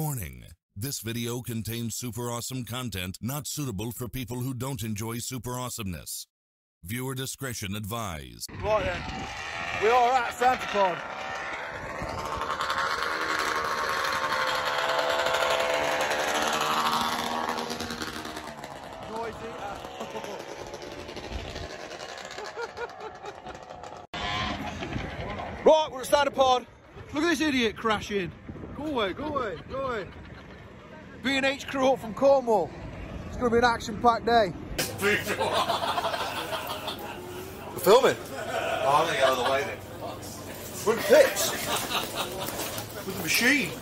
Warning, this video contains super awesome content not suitable for people who don't enjoy super awesomeness. Viewer discretion advised. Right then, we are at SantaPod. Right, we're at SantaPod. Look at this idiot crash in. Go away, go away, go away. B&H crew up from Cornwall. It's going to be an action-packed day. We're filming. Oh, I'm going to get out of the way then. We're in pits. With the machine.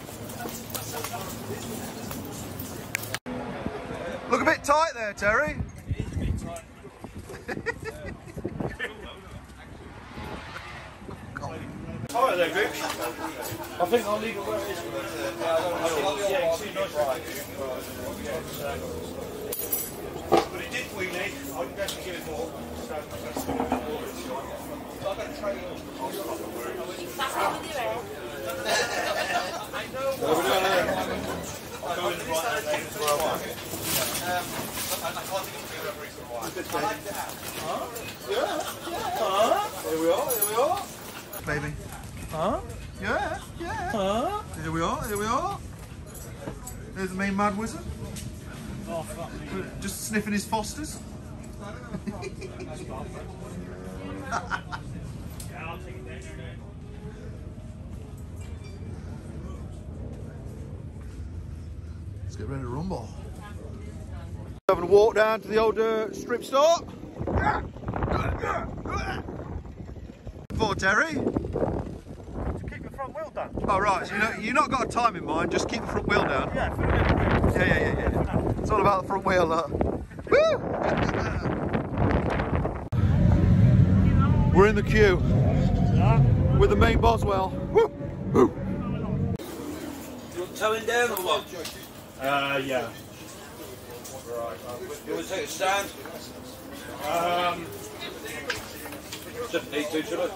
Look a bit tight there, Terry. It is a bit tight. Alright there, Greg. I think I'll leave it where it is. Yeah, it's nice ride. But it did wheel in. I would definitely give it more. I've got a trailer on Here we are. Baby. Huh? Yeah, yeah. Huh? Here we are, here we are. There's the main mad wizard. Oh, fuck me. Just sniffing his Fosters. Let's get ready to rumble. Having a walk down to the old strip store. For Terry. Oh right, so you've not got a time in mind, just keep the front wheel down. Yeah. It's all about the front wheel, that. Woo! We're in the queue. With the main Boswell. Woo! Woo! You want towing down or what? Yeah. You want to take a stand? Just need to, should I?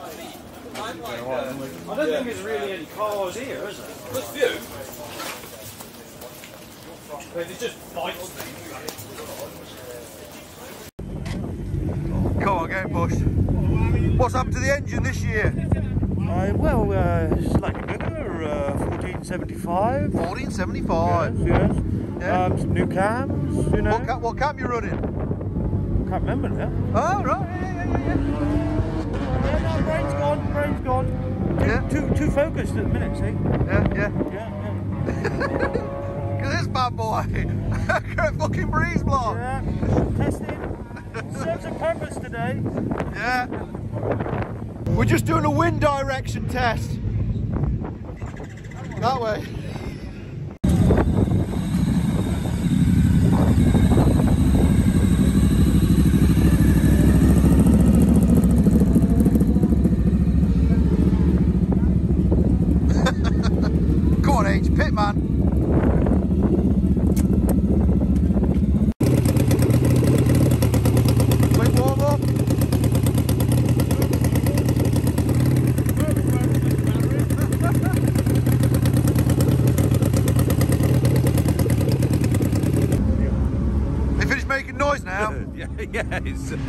I don't think there's really any cars here, is there? There's a few. There's just bikes. Come on, get pushed. What's happened to the engine this year? It's like a bigger 1475. 1475? Yes. Some new cams, you know. What cam you running? I can't remember now. Oh, right. Yeah. Brain's gone. Yeah. Too focused at the minute, see? Yeah. Look at this bad boy. Fucking breeze block. Yeah, testing. Serves a purpose today. Yeah. We're just doing a wind direction test. That way. Yes.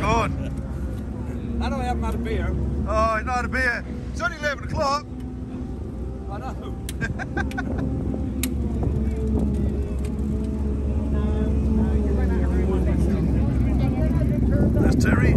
God. I know I haven't had a beer. Oh, he's not had a beer. It's only 11 o'clock. I know. That's Terry.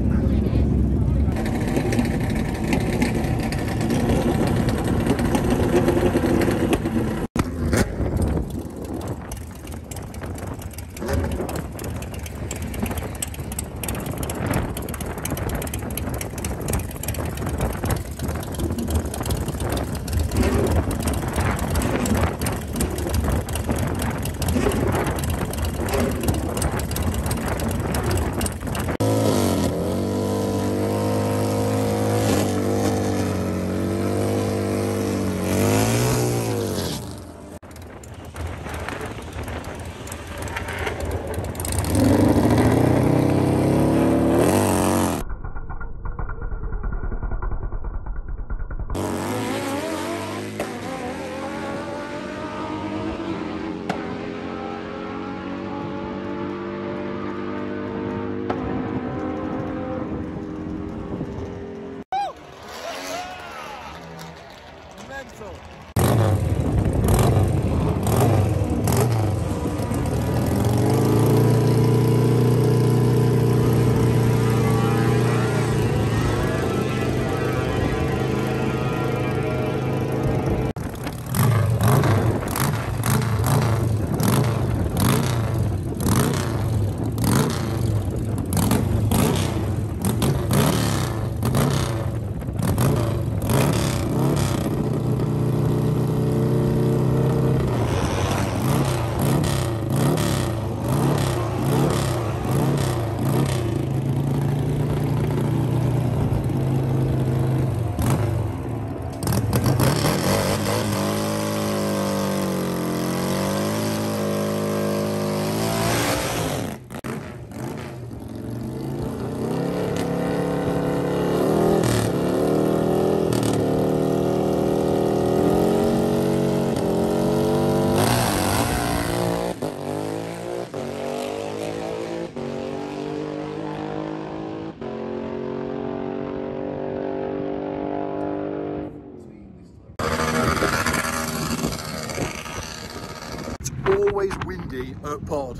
early at pod.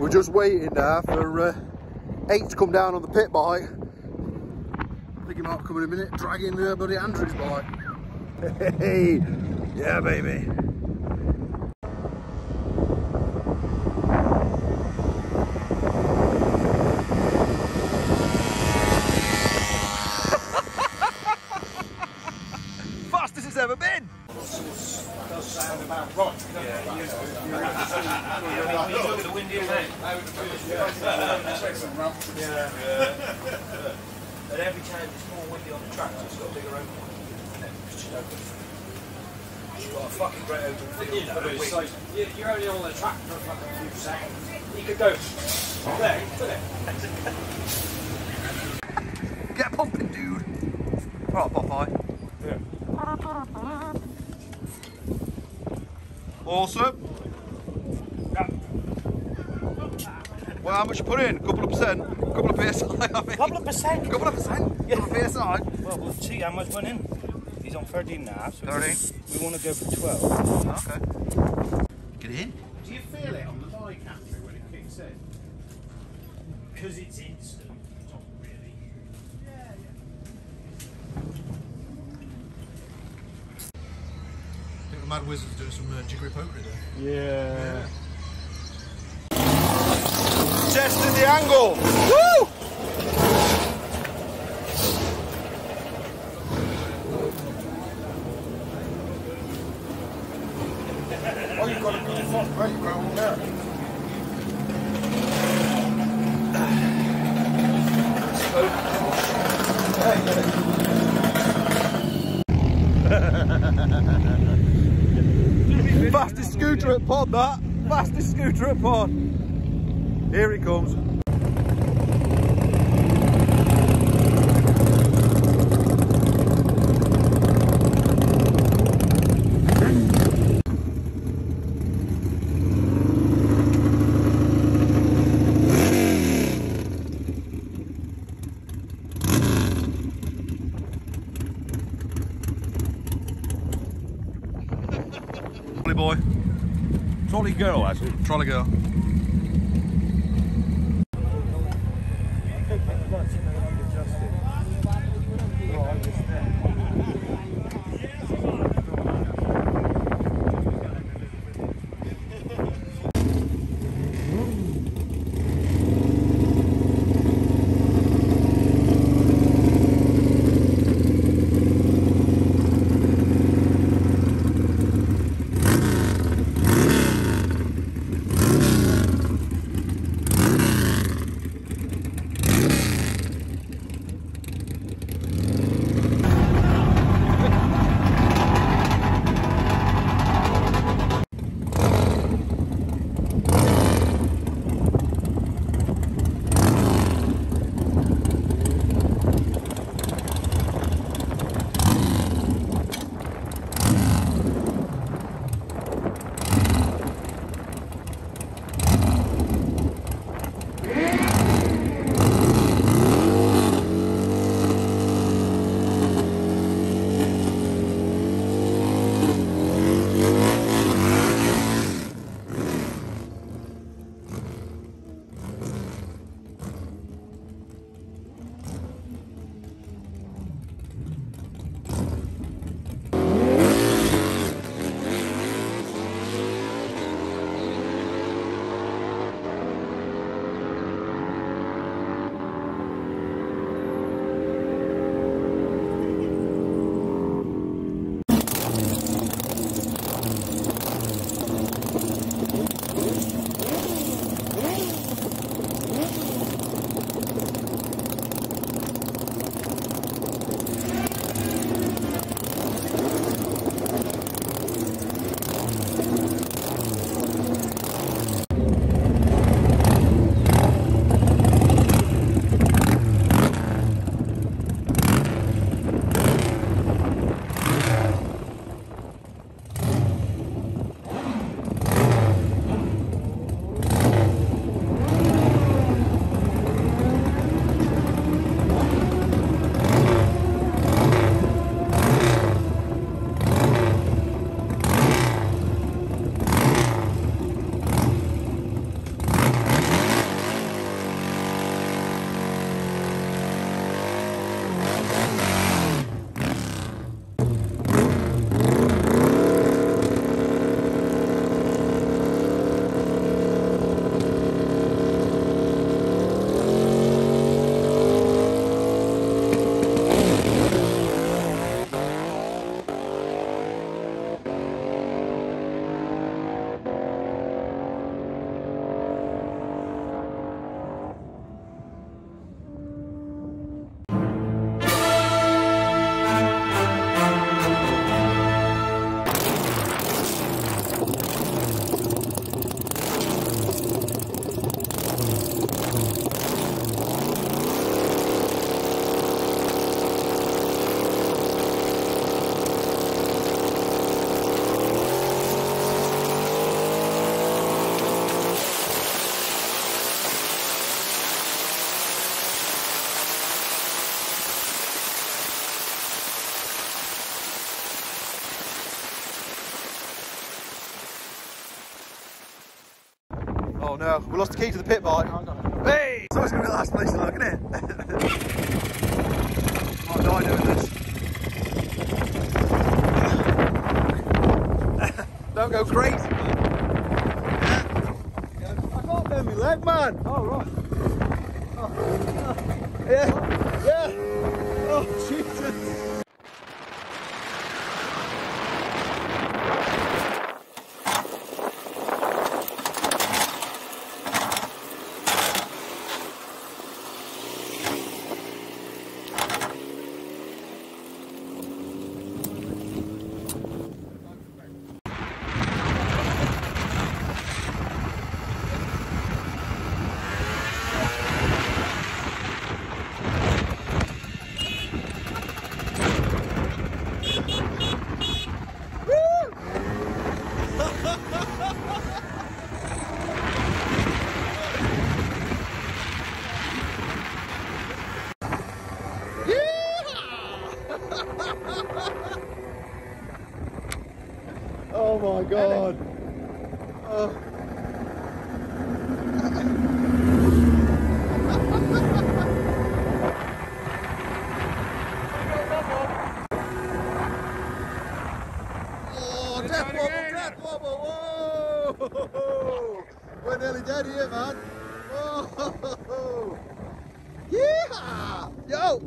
We're just waiting there for 8 to come down on the pit bike. I think he might come in a minute, dragging the bloody Andrew's bike. Hey, yeah baby. Fastest it's ever been. Does sound about right. Yeah, you're looking at the windier way. Yeah. And every time it's more windy on the track, so it's got a bigger open one. Because you know, you've got a fucking great open field. So you're only on the track for a fucking few seconds. You could go there, couldn't it? Get pumping, dude. Right, Popeye. Yeah. Awesome. Yeah. Well, how much you put in? Couple of percent? Yeah. Couple of PSI? Well, we'll see how much went in. He's on 13 now, so 13. We want to go for 12. Oh, okay. Get in. Do you feel it on the bike, Andrew, when it kicks in? Because it's instant. It's not really. Yeah, yeah. I think the Mad Wizard's doing some jiggery pokery there. Yeah. Tested the angle. Woo! Oh, you've got a good foot, right? You've got one there. Fastest scooter at pod, that. Fastest scooter at pod. Here he comes. Boy. Trolley girl, actually. Trolley girl. go. We lost the key to the pit bar. Hey! It's always going to be the last place to look, isn't it? I die doing this. Don't go crazy, man. I can't bend my leg, man. Oh, right. Oh. Yeah. Yeah. Oh, Jesus. Oh my God. Oh. Oh, death wobble, whoa. We're nearly dead here, man. Whoa. Yeah. Yo.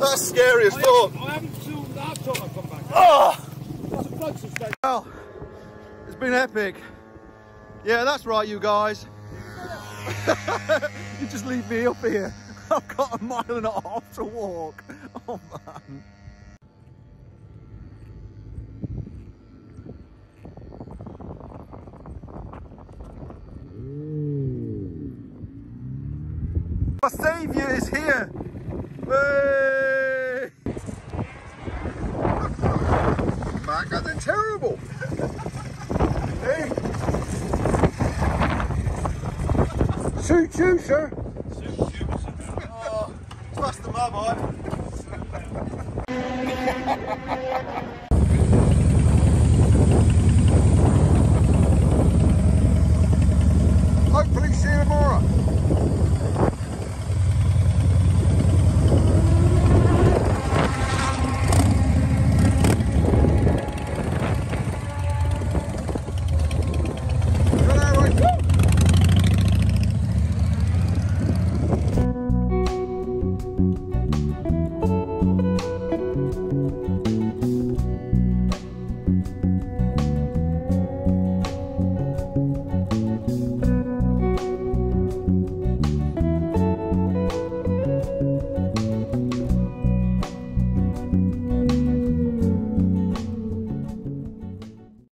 That's scary as fuck. I haven't seen that till I come back. Oh! That's a flexor stage. Well, it's been epic. Yeah, that's right, you guys. You just leave me up here. I've got 1.5 miles to walk. Oh, man. Our saviour is here. Hey! Back at the terrible. Hey! Shoot, shoot, sir. Shoot, shoot, sir. Oh, it's past the mud, boy.